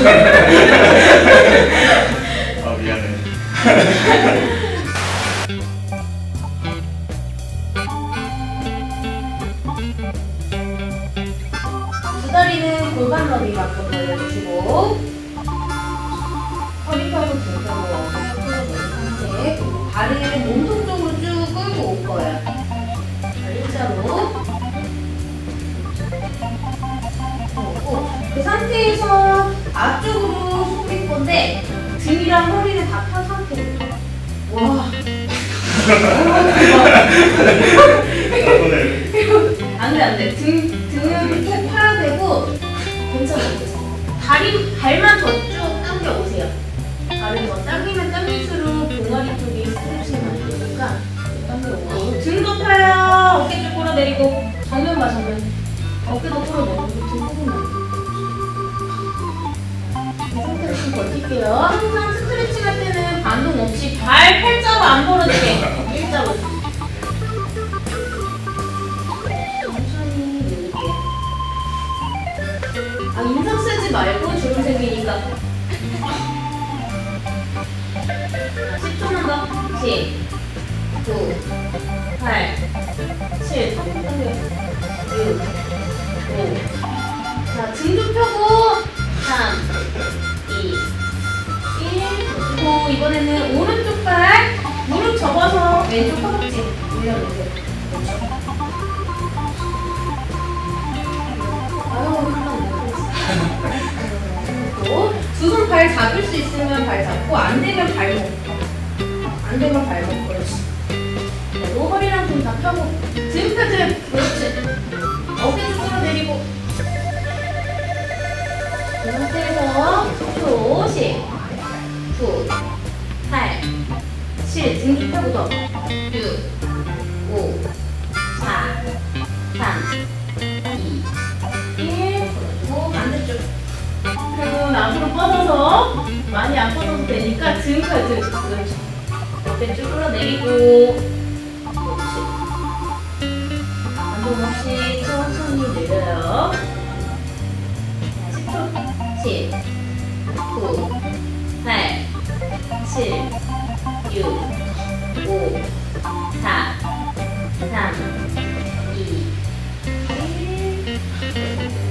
아 미안해. 다리는 골반 너비 만큼 벌려주시고 허리 펴고 들어가고 손을 모은 상태 그리고 발을 몸통 쪽으로 쭉 끌고 올 거예요. 일자로 오고 그 상태에서 앞쪽으로 숙일 건데 등이랑 허리는 다 편 상태예요. 와 안돼 안돼 등을 이렇게 펴야 되고 괜찮아요. 다리 발만 더 쭉 당겨 오세요. 발을 더 당기면 당길수록 종아리 쪽이 스트레칭 많이 되니까 당겨 오고 등도 펴요. 어깨 쪽 끌어 내리고 정면 봐 정면. 어깨도 끌어 내리고 등 조금만. 이 상태로 좀 버틸게요. 항상 스트레칭 할 때는 반동 없이 발 팔자로 안 벌어지게 일자로. 아, 인상 쓰지 말고 주름 생기니까 10초만 더 10 9 8 7 6 5 자, 등 좀 펴고 3 2 1 그리고 이번에는 오른쪽 발 무릎 접어서 왼쪽 허벅지 올려놓으세요. 두 손 발 잡을 수 있으면 발 잡고 안 되면 발목 안 되면 발목 그렇지. 그리고 허리랑 등 다 펴고 등 펴 그렇지. 어깨 좀 끌어내리고 그 상태에서 10초 10 9 8 7 등 좀 펴고 더 6 5 4 3 2 1 그리고 반대쪽 그리고 앞으로 뻗어서 많이 안 뻗어도 되니까 등까지 그렇지. 옆에 쭉 끌어내리고 그렇지. 반동 없이 천천히 내려요. 10초 10 9 8 7 6 5 4 3 2 1